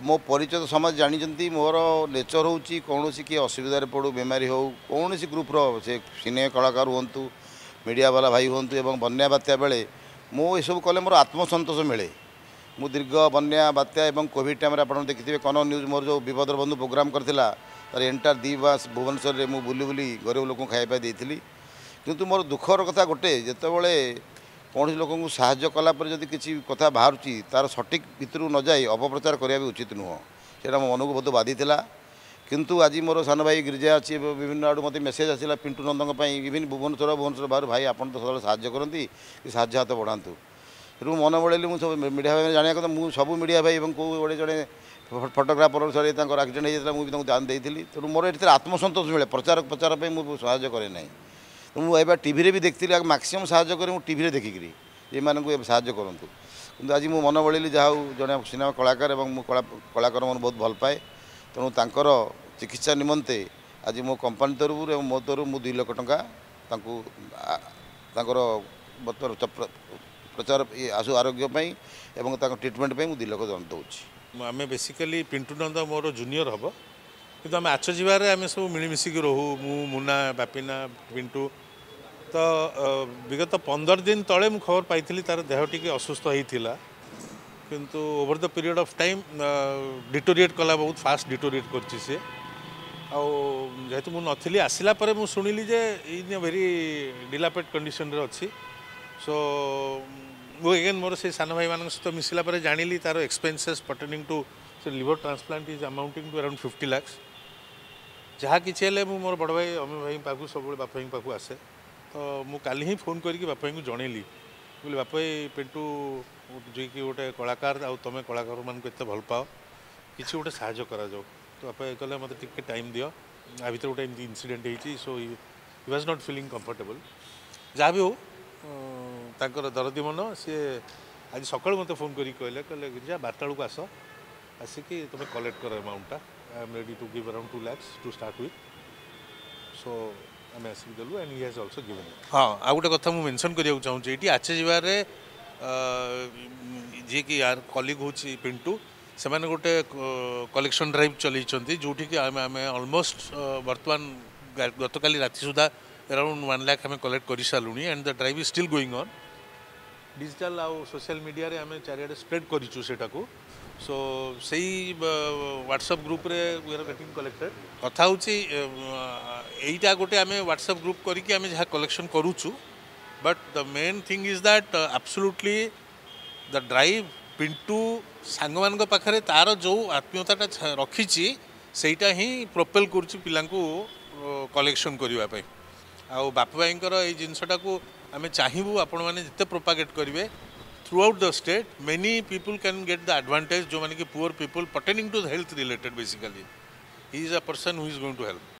मो परिचय समाज जानी मोर नेचर हूँ कौन किए असुविधार पड़ू बेमारी हो कौन ग्रुप से सिने कलाकार हूँ मीडिया वाला भाई हूँ बन्या बात्या बेले मो ये सब कले मोर आत्मसंतोष मिले। मु दीर्घ बन्या बात्या कोविड टाइम आप देखिए कनक न्यूज मोर जो विपदर बंधु प्रोग्राम करता तार एंटायर दी मास भुवनेश्वर में बुली बुली गरीब लोक खाइपा देती किंतु मोर दुखर कथा गोटे जितेबाला कौन लोक साहय कलापर जब किसी कथा बाहर तार सठिक भितर न जाए अपप्रचार करने भी उचित नुह से मो मन को बहुत बाधी था। किंतु आज मोर सान भाई गिरिजा अच्छी विभिन्न आड़ मत मेसेज आसला पिंटू नंदों इविन भुवनेश्वर बाहर भाई आप सब साहय करती साहय हाथ बढ़ातु तेरू मन बड़े मुझे मीडिया भाई जाना कथा मुझे सब मीडिया भाई को गोटे जड़े फोटोग्राफर सर आक्सीडेट होता मुझे दान देती तेरू मोर ये आत्मसंतोष मिले प्रचार प्रचार मुझे साहय कै ना तो मुझे टीवी भी देखती मैक्सीम साहय करें टीवी देखिकी ये मानक साहय करूँ कि आज मो मन बड़ी जहाँ जन सिनेमा कलाकार कलाकार मन बहुत भल पाए तेणु तर चिकित्सा निमंते आज मो कंपानी तरफ मो तरफ मुझे 2 लाख टंका बर्तमान प्रचार आशु आरोग्यपाई ट्रिटमेंट मुझे 2 लाख दौर आम बेसिकली पिंटू नंदा मोर जूनियर हम कितना आम आच जीवार आम सब मिलमिशिक रहू मु मुना बापिना पिंटू तो विगत 15 दिन तले मु खबर पाई तार देह टी असुस्थ होता किंतु over the period of time deteriorate कला बहुत फास्ट डिटोरिएट कर जेहेतु मु नी आसला शुणिली जे इन भेरी डिलापेट कंडीशन रे अच्छी सो मु एगेन मोर से सान भाई मान सहित मिसला जानी तार expenses pertaining to liver transplant is amounting to around 50 lakh जहाँ किसी है मोर बड़ भाई अमी भाई पाक सब बापाई पाक आसे तो मुझे ही फोन करके बापाई को जनइली बोले बापाई पिंटू जी कि गोटे कलाकार आउ तुम कलाकार मानक एत भल पाओ किसी गोटे साहय करा जाओ तो बापाई कहले मत टिके टाइम दियो आ भर गोटे एमती इनसीडेट होती so he was not feeling comfortable जहाँ भी हो दरदी मन सी आज सका मत फोन करके कहले कहले गिरिजा 12टा बेलू आस आसिकी तुम्हें कलेक्ट कर अमाउंटा I am ready to give around 2 lakh to start with so आम आसिक देलु and he has also given. हाँ आ गोटे कथा मुझे मेनसन करा चाहिए ये आचे जीवार जी कि यार कलिग हूँ पिंटू से मैंने गोटे कलेक्शन ड्राइव चलती जोटि कि अलमोस्ट बर्तमान गत काली राति सुधा अराउंड 1 लाख आम कलेक्ट कर सारूँ and the drive is still going on digital आउ सोशल मीडिया रे आम चारिआडे स्प्रेड करूँ से सो से व्हाट्सएप ग्रुप रे वी आर गेटिंग कलेक्टेड कथा होटा गोटे आम व्हाट्सएप ग्रुप करके आम जहाँ कलेक्शन करूँ but the main thing is that absolutely the drive Pintu सांग मान पाखे तार जो आत्मीयता रखी सेटा ही प्रोपेल करुच्ची पिलांकू कलेक्शन करने आउ बापाई ये जिनसटा को आम चाहबू आपण मैंने जिते प्रोपागेट करेंगे throughout the state many people can get the advantage जो माने कि poor people pertaining to health related basically he is a person who is going to help.